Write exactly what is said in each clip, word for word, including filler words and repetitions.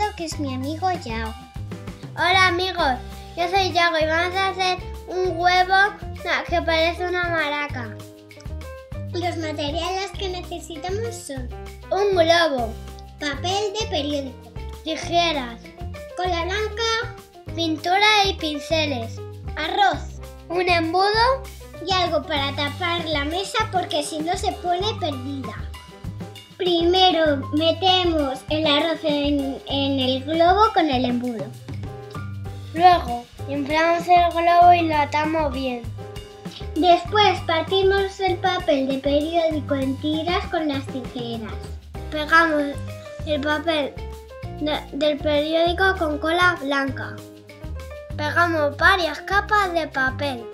Alfredo, que es mi amigo Yago. Hola amigos, yo soy Yago y vamos a hacer un huevo que parece una maraca. Los materiales que necesitamos son un globo, papel de periódico, tijeras, cola blanca, pintura y pinceles, arroz, un embudo y algo para tapar la mesa porque si no se pone perdida. Primero metemos el arroz en, en el globo con el embudo. Luego inflamos el globo y lo atamos bien. Después partimos el papel de periódico en tiras con las tijeras. Pegamos el papel de, del periódico con cola blanca. Pegamos varias capas de papel.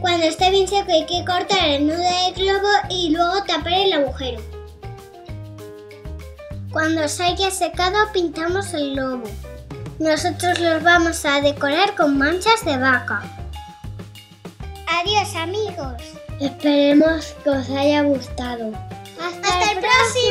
Cuando esté bien seco hay que cortar el nudo del globo y luego tapar el agujero. Cuando se haya secado pintamos el globo. Nosotros los vamos a decorar con manchas de vaca. Adiós amigos. Esperemos que os haya gustado. Hasta, Hasta el próximo.